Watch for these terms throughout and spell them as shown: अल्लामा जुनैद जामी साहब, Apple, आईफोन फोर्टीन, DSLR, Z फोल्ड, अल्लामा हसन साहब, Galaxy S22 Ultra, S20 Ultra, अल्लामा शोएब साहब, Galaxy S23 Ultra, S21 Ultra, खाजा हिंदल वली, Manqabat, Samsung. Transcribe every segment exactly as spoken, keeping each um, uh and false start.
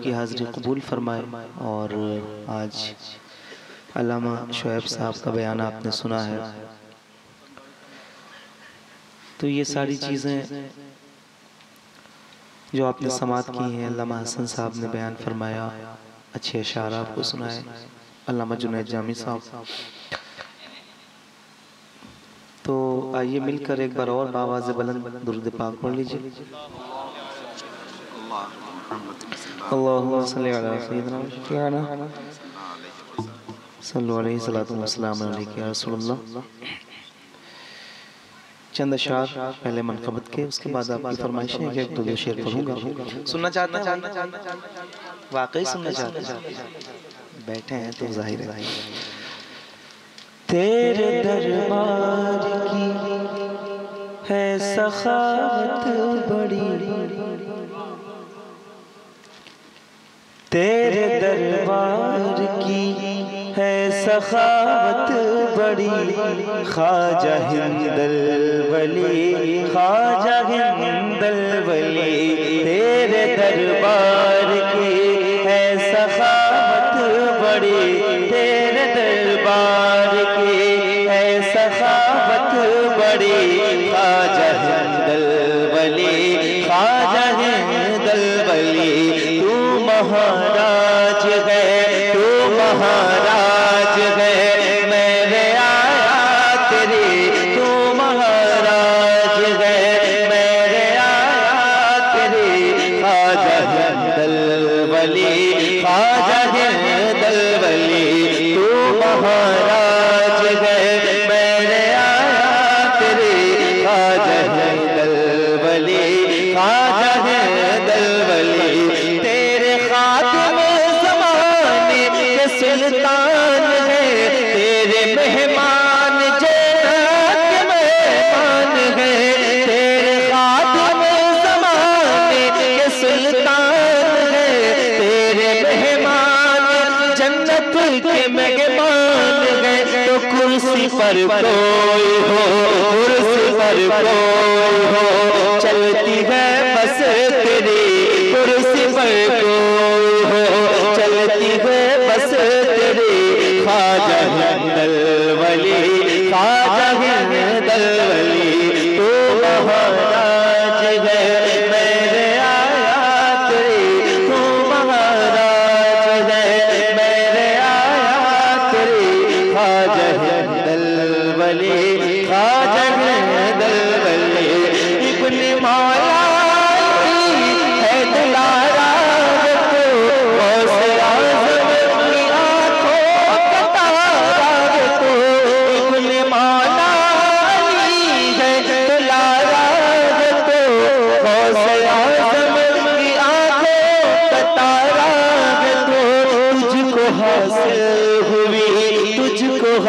आपकी हाज़िरी कबूल फरमाए। और आज अल्लामा शोएब साहब का बयान आपने सुना है, तो ये सारी चीज़ें जो आपने समाअत की हैं, अल्लामा हसन साहब ने बयान फरमाया, अच्छे अशार आपको सुनाए अल्लामा जुनैद जामी साहब। तो आइए मिलकर एक बार और आवाज़ बुलंद दुरूद पाक पढ़ लीजिए। अल्लाहुम्मा सल्ली अला सय्यिदिना सल्लल्लाहु अलैहि वसल्लम या रसूलुल्लाह। चंद अशार पहले मनकबत के, उसके बाद आपकी फरमाइश है कि एक दो शेर पढ़ूंगा। सुनना चाहते हैं? वाकई सुनना चाहते हैं? बैठे हैं तो जाहिर है। तेरे दरबार की है सखावत बड़ी, तेरे दरबार की है सखावत बड़ी। खाजा हिंदल वली, खाजा हिंदल वली, तेरे दरबार की है सखावत बड़ी, तेरे दरबार की है सखावत बड़ी। खाजा हिंदल वली, खाजा हिंदल वली, तू महाराज है, तू महाराज है, मैंने आया तेरे, तू महाराज है, मैंने आया तेरे। खाजा हिंदल वली, खाजा हिंदल वली, तू महाराज है, मैंने आया तेरे। खाजा हिंदल वली, खाजा हिंदल वली, तेरे खातम ज़माने के सुल्तान है, तेरे मेहमान जन्नत के मेहमान है, तेरे खातम ज़माने के सुल्तान है, तेरे मेहमान जन्नत के मेहमान है। तो कुर्सी पर कोई हो, कुर्सी पर कोई हो, चलती है बस तेरी, कुर्सी पर कोई हो, चलती है बस तेरी। खाजा हिंदल वली, खाजा हिंदल वली, तू महाराज है, मेरे आया तेरे, तू महाराज है, मेरे आया तेरे। खाजा हिंदल वली, खाजा हिंदल वली, इब्ने मौला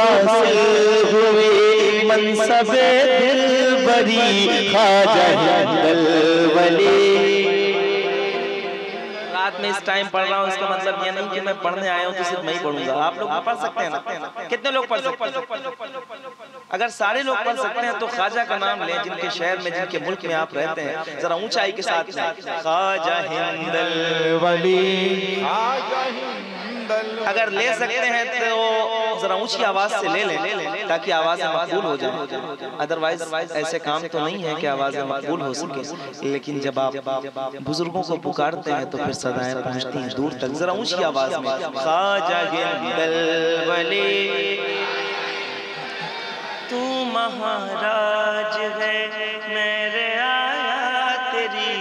हासिल हुए मनसबे दिलबरी। खाजा हिंदल वली, रात में इस टाइम पढ़ रहा हूँ, इसका मतलब ये नहीं कि मैं पढ़ने आया हूँ तो सिर्फ मैं ही पढ़ूंगा। आप लोग पढ़ सकते हैं ना? कितने लोग पढ़ सकते हैं? अगर सारे लोग पढ़ सकते हैं तो खाजा का नाम लें, जिनके शहर में, जिनके मुल्क में आप रहते हैं, जरा ऊंचाई के साथ। खाजा हिंदल वली, अगर ले सकते हैं तो जरा ऊंची आवाज से ले लें ताकि आवाज मकबूल हो जाए। अदरवाइज ऐसे काम तो नहीं है कि आवाज मकबूल हो सके, लेकिन जब आप बुजुर्गों को पुकारते हैं तो फिर सदाएं पहुंचती हैं दूर तक। जरा ऊंची आवाज में खाजा हिंदल वली, तू महाराज है, मेरे आया तेरी,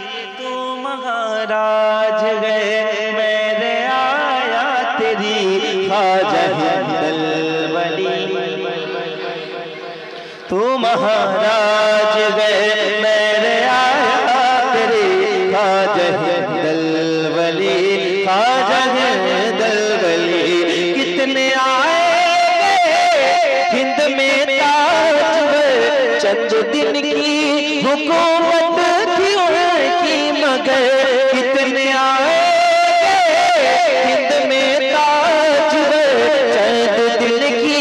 तू महाराज है, मेरे आया तेरी। खाजा हिंदल वली, तू महाराज है, मेरे आया तेरी। खाजा हिंदल वली, खाजा हिंदल वली, कितने आए हिंद में ताजवर, चंद दिन की हुकूमत थी उनकी मगर, कितने आए हिंद में ताजवर, चंद दिन की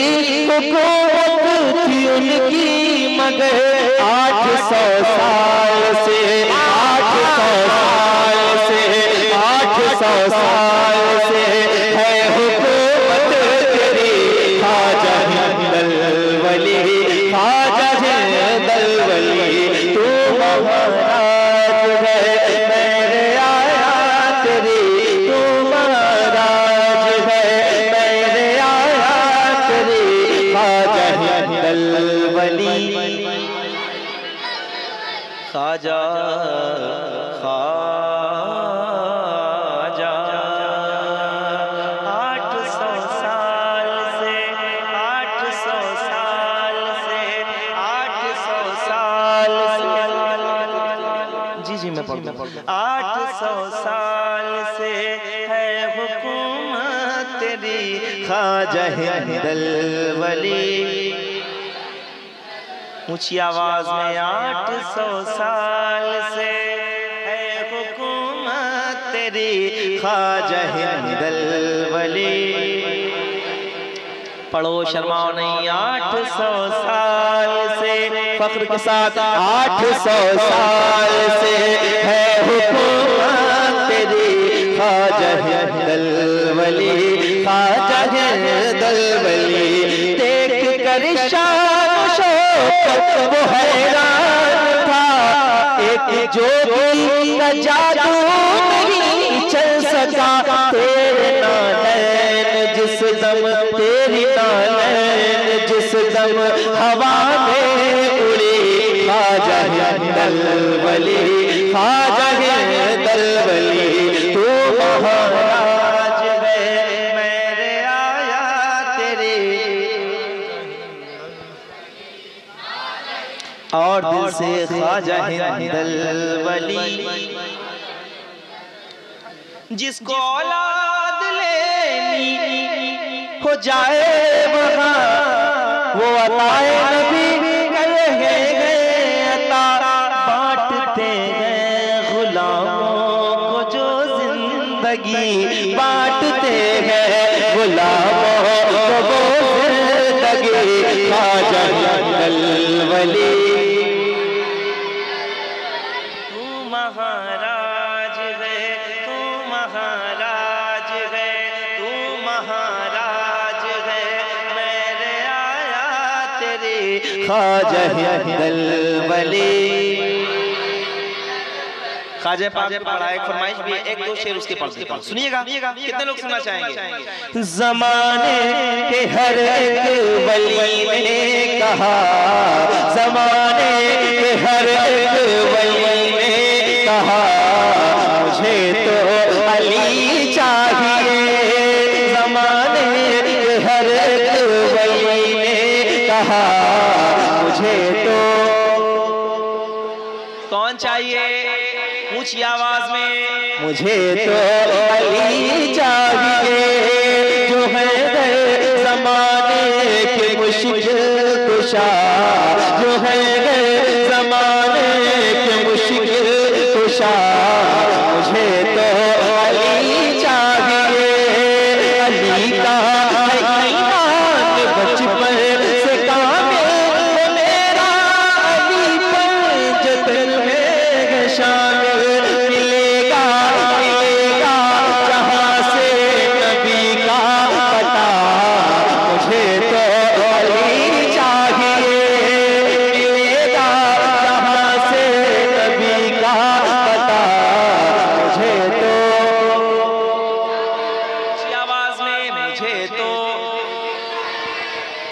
हुकूमत थी उनकी मगर। आठ सौ साल से, आठ सौ साल से, आठ सौ खाजा खाजा आठ सौ साल से आठ सौ साल से आठ सौ साल जी जी मैं पढ़ता हूँ आठ सौ साल से है हुकूमत तेरी खाजा हिंदल वली। ऊंची आवाज में आठ सौ साल से है हुकूमत तेरी खाजा हिंदल वली। पढ़ो शर्माओ नहीं आठ सौ साल से फख्र के साथ आठ सौ साल से है हुकूमत तेरी खाजा हिंदल वली। खाजा हिंदल वली देख कर वो हैरान था एक जोगी का जादू नहीं चल सका। तेरे नानैन जिस दम तेरी नानैन जिस दम हवा में उड़ी खाजा हिंदल वली। खाजा हिंदल वली तू महाराज है मेरे आया तेरे। और दिल से खाजा हिंदल वली जिसको औलाद लेनी हो जाए वहाँ वो अताए नबी गए गए अता बांटते हैं गुलामों को जो जिंदगी बांटते हैं गुलामों को जिंदगी। खाजा हिंदल वली महाराज है तू महाराज है तू महाराज है मेरे आया तेरे खाजा हिंदल वली। खाजा पाक ने पढ़ाई फरमाइश भी एक दो शेर उसके पढ़ देता हूं सुनिएगा। कितने लोग सुनना चाहेंगे? जमाने के हर एक वली ने कहा जमाने के हर एक वली मुझे तो अली चाहिए। जमाने के हर एक वली ने कहा मुझे तो कौन चाहिए? ऊंची आवाज में मुझे तो अली चाहिए जो है जमाने के मुश्किल कुशा जो है जमाने के मुश्किल मुझे तो अली चाहिए। अली का बचपन से काम मेरा अली जतन में शामिल मिलेगा मिलेगा जहाँ से नबी का पता मुझे तो अली चाहिए मिलेगा जहाँ से नबी का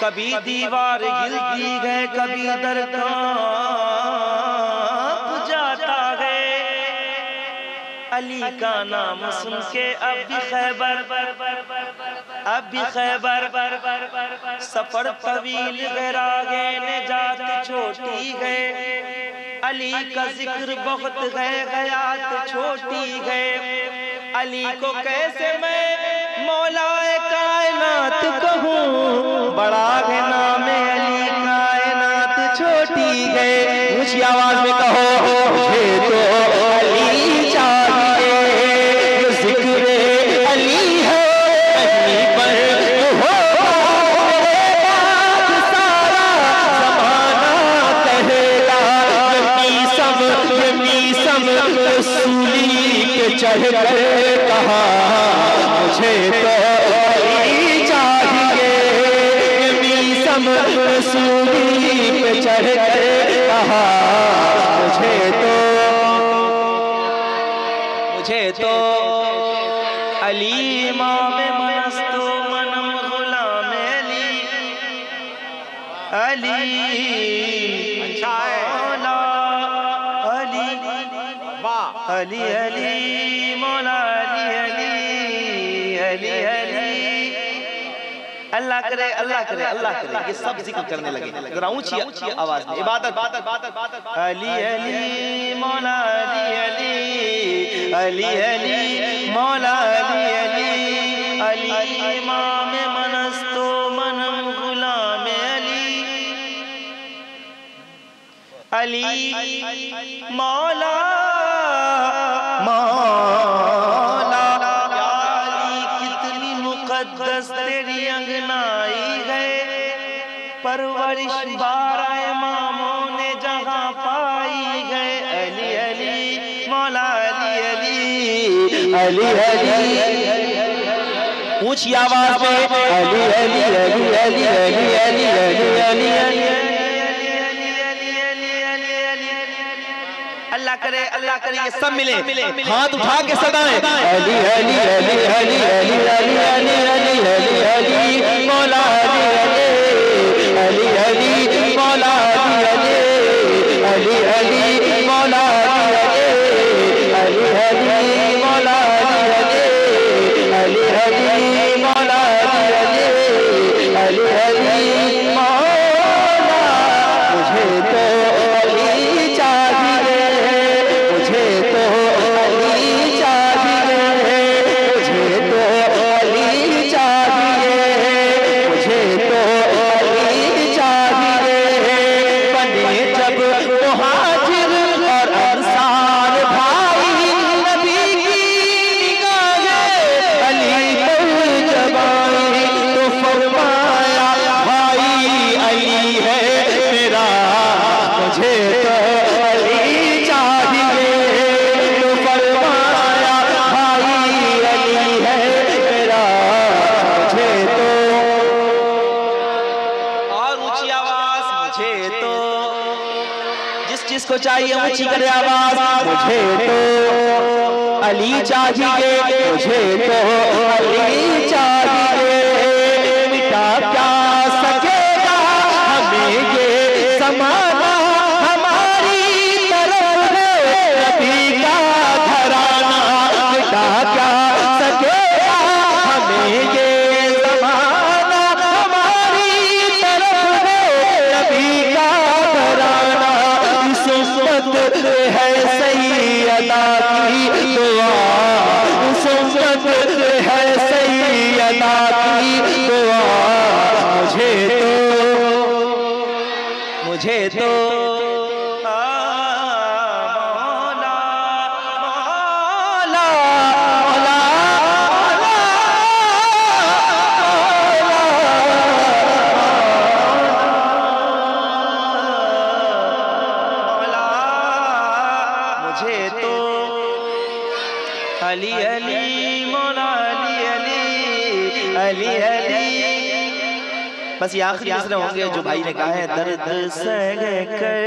कभी दीवार हिलती है कभी दर कांप जाता है। अली का नाम सुन के अब भी खैबर अब भी खैबर सफर तवील गरा गए ने जात छोटी गए। अली का जिक्र बहुत है गयात छोटी गए। अली को कैसे मैं मौलाए कायनात कहूँ बड़ा है नाम अली कायनात छोटी गए। ऊंची आवाज में कहो मुझे तो अली चाहिए जिक्र अली है अली पर चढ़ गए कहा मुझे तो वली चाहिए, मीसम सूली पे चढ़ कर कहा मुझे तो मुझे तो अली इमाम मनस्तु मनम गुलाम अली अली अच्छा अली वाह अली अली अल्लाह करे अल्लाह करे अल्लाह करे ये सब जिक्र करने लगे जरा ऊंची ऊंची आवाज में इबादत अली अली मौला अली अली अली मौला अली अली अली इमाम मनस्तो मनम गुलाम अली अली मौला परवरिश बारा इमामों ने जगह पाई गए अली अली मौला अली अली अली अली ऊंची आवाज में अली अली अली अली अली अली अली अली अल्लाह करे अल्लाह करे ये सब मिले हाथ उठा के सदाएं अली अली अली अली अली अली अली अली अली अली मौला अली अली मौला अली अली अली मौला अली अली मौला अली अली मौला अली अली मौला मुझे तो अली चाहिए, मुझे तो अली चाहिए, मुझे तो अली चाहिए, मुझे तो जिसको चाहिए ऊंची करे आवाज मुझे तो अली चाहिए, मुझे तो अली चाहिए, मिटा क्या सकेगा हमें ये समाना हमारी तरफ है नबी का घराना मिटा क्या सकेगा हमें ये समाना हमारी तरफ है नबी का घराना है सैयदा की दुआ सुन्नत है सैयदा की दुआ मुझे तो मुझे तो अली अली मौला अली अली अली अली बस ये आखिरी मिसरे होंगे जो भाई ने कहा है दर्द सह कर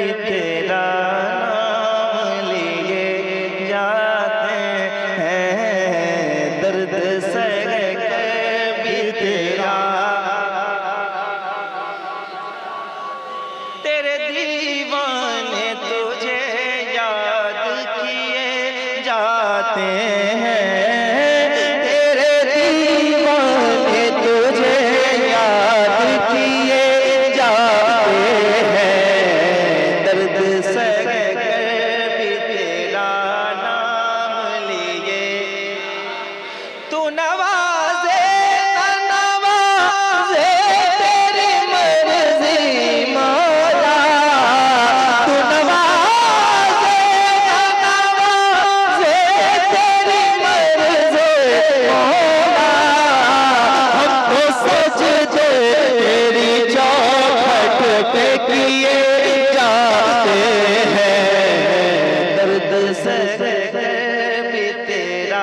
भी तेरा नाम लिए जाते हैं दर्द सह कर भी तेरा तेरे दीवाने तुझे याद किए जाते हैं तेरे दीवाने तुझे याद किए जाते हैं दर्द सह कर भी तेरा नाम लिए तू नवाजे नवाजे तेरी मर्जी मौला तू नवाजे नवाजे तेरी मर्जी मौला हम तो सजदे तेरी चौखट पे किए जाते हैं दर्द सह कर भी तेरा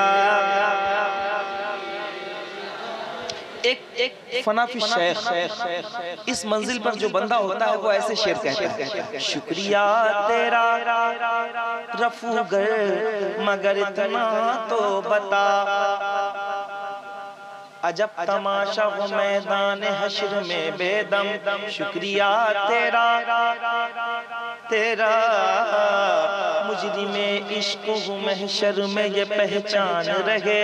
एक फना फी शेख, इस मंजिल पर जो बंदा होता है वो ऐसे शेर कहता है, शुक्रिया तेरा रफूगर मगर इतना तो बता, अजब तमाशा हो मैदान हश्र में बेदम, शुक्रिया तेरा तेरा मुजरिम इश्क हूँ महशर में ये पहचान रहे,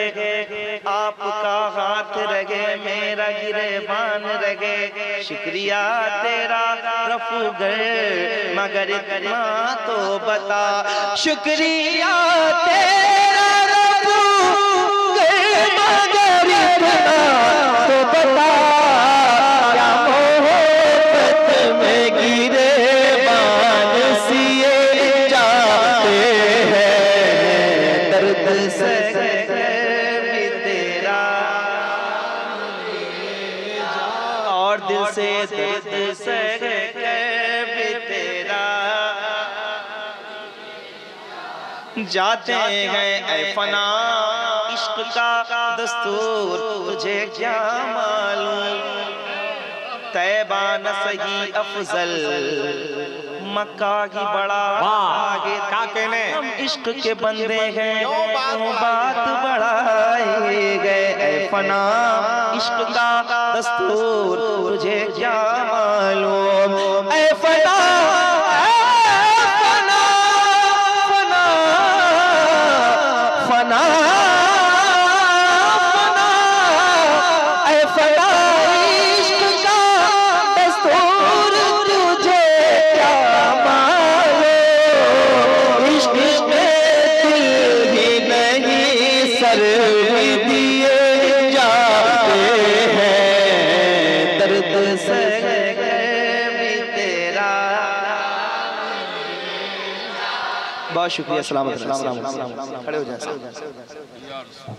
आपका हाथ रहे मेरा गिरेबान रहे, शुक्रिया तेरा रफू गए मगर इतना तो बता, शुक्रिया तेरा रफू गए तो बता, क्या मोहब्बत में गिरे बान सिए जाते हैं, दर्द से भी तेरा और दिल से दर्द से भी तेरा जाते हैं, ऐ फना इश्क का दस्तूर तुझे क्या मालूम, तैबा न सही अफजल मक्का की बड़ा आगे, क्या कहने हम इश्क के बंदे हैं बात बढ़ाए गए, ऐ फना इश्क का दस्तूर तुझे क्या मालूम, ऐ फना शुक्रिया, सलामत रहिए, खड़े हो जाएं।